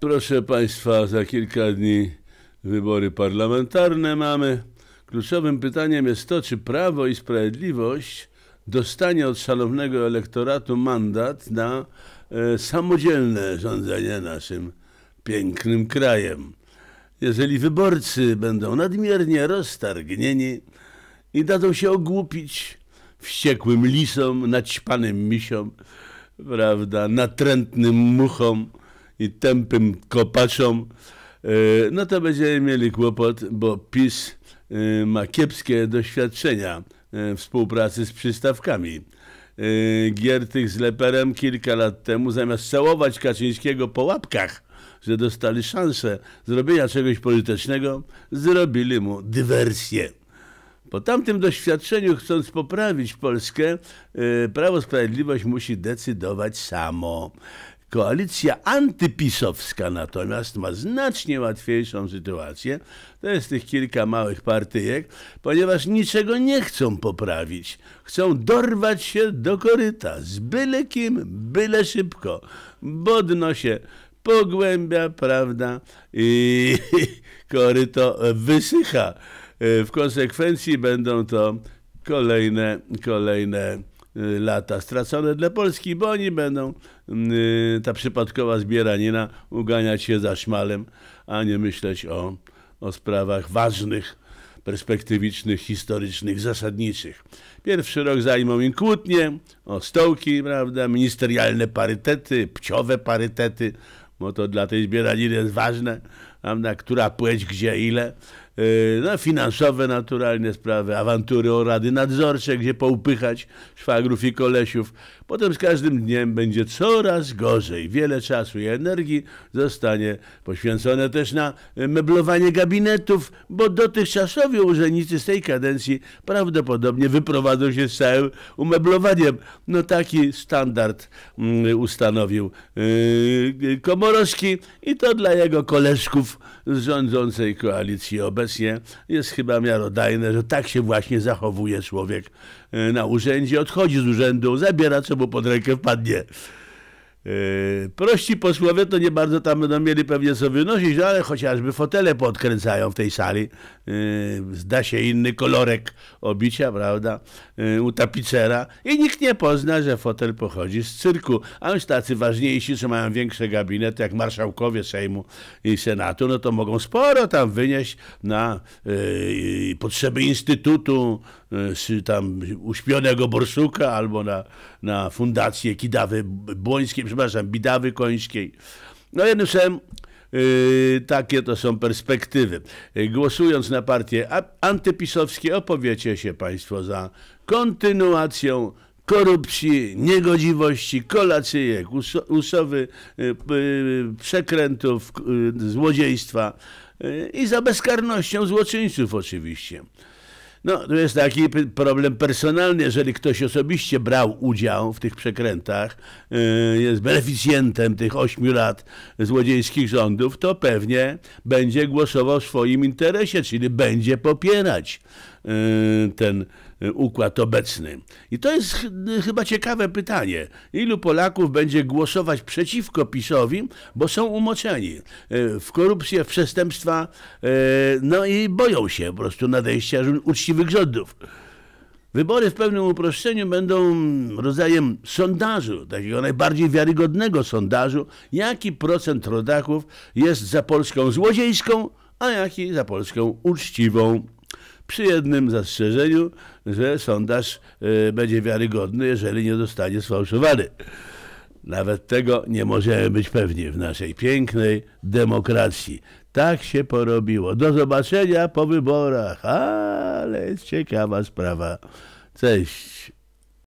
Proszę Państwa, za kilka dni wybory parlamentarne mamy. Kluczowym pytaniem jest to, czy Prawo i Sprawiedliwość dostanie od szanownego elektoratu mandat na samodzielne rządzenie naszym pięknym krajem. Jeżeli wyborcy będą nadmiernie roztargnieni i dadzą się ogłupić wściekłym lisom, naćpanym misiom, prawda, natrętnym muchom i tępym kopaczom, no to będziemy mieli kłopot, bo PiS ma kiepskie doświadczenia współpracy z przystawkami. Giertych z Leperem kilka lat temu, zamiast całować Kaczyńskiego po łapkach, że dostali szansę zrobienia czegoś pożytecznego, zrobili mu dywersję. Po tamtym doświadczeniu, chcąc poprawić Polskę, Prawo i Sprawiedliwość musi decydować samo. Koalicja antypisowska natomiast ma znacznie łatwiejszą sytuację. To jest tych kilka małych partyjek, ponieważ niczego nie chcą poprawić. Chcą dorwać się do koryta z byle kim, byle szybko. Bodno się pogłębia, prawda, i koryto wysycha. W konsekwencji będą to kolejne lata stracone dla Polski, bo oni będą, ta przypadkowa zbieranina, uganiać się za szmalem, a nie myśleć o sprawach ważnych, perspektywicznych, historycznych, zasadniczych. Pierwszy rok zajmą im kłótnie o stołki, prawda, ministerialne parytety, płciowe parytety, bo to dla tej zbieraniny jest ważne, prawda, która płeć, gdzie, ile. No, finansowe naturalnie sprawy, awantury o rady nadzorcze, gdzie poupychać szwagrów i kolesiów. Potem z każdym dniem będzie coraz gorzej. Wiele czasu i energii zostanie poświęcone też na meblowanie gabinetów, bo dotychczasowi urzędnicy z tej kadencji prawdopodobnie wyprowadzą się z całym umeblowaniem. No taki standard ustanowił Komorowski i to dla jego koleżków z rządzącej koalicji obecnej jest chyba miarodajne, że tak się właśnie zachowuje człowiek na urzędzie, odchodzi z urzędu, zabiera, co mu pod rękę wpadnie. Prości posłowie to nie bardzo tam będą mieli pewnie co wynosić, ale chociażby fotele podkręcają w tej sali. Zda się inny kolorek obicia, prawda, u tapicera i nikt nie pozna, że fotel pochodzi z cyrku. A już tacy ważniejsi, co mają większe gabinety, jak marszałkowie Sejmu i Senatu, no to mogą sporo tam wynieść na potrzeby instytutu tam uśpionego Borsuka albo na fundację Kidawy Błońskiej, przepraszam, Bidawy Końskiej. No jednym słowem, takie to są perspektywy. Głosując na partie antypisowskie, opowiecie się Państwo za kontynuacją korupcji, niegodziwości, kolacyjek, usowy, przekrętów, złodziejstwa i za bezkarnością złoczyńców oczywiście. No, to jest taki problem personalny, jeżeli ktoś osobiście brał udział w tych przekrętach, jest beneficjentem tych 8 lat złodziejskich rządów, to pewnie będzie głosował w swoim interesie, czyli będzie popierać ten układ obecny. I to jest chyba ciekawe pytanie. Ilu Polaków będzie głosować przeciwko PiS-owi, bo są umoczeni w korupcję, w przestępstwa, no i boją się po prostu nadejścia uczciwych rządów. Wybory w pewnym uproszczeniu będą rodzajem sondażu, takiego najbardziej wiarygodnego sondażu, jaki procent rodaków jest za Polską złodziejską, a jaki za Polską uczciwą. Przy jednym zastrzeżeniu, że sondaż będzie wiarygodny, jeżeli nie zostanie sfałszowany. Nawet tego nie możemy być pewni w naszej pięknej demokracji. Tak się porobiło. Do zobaczenia po wyborach. Ale jest ciekawa sprawa. Cześć.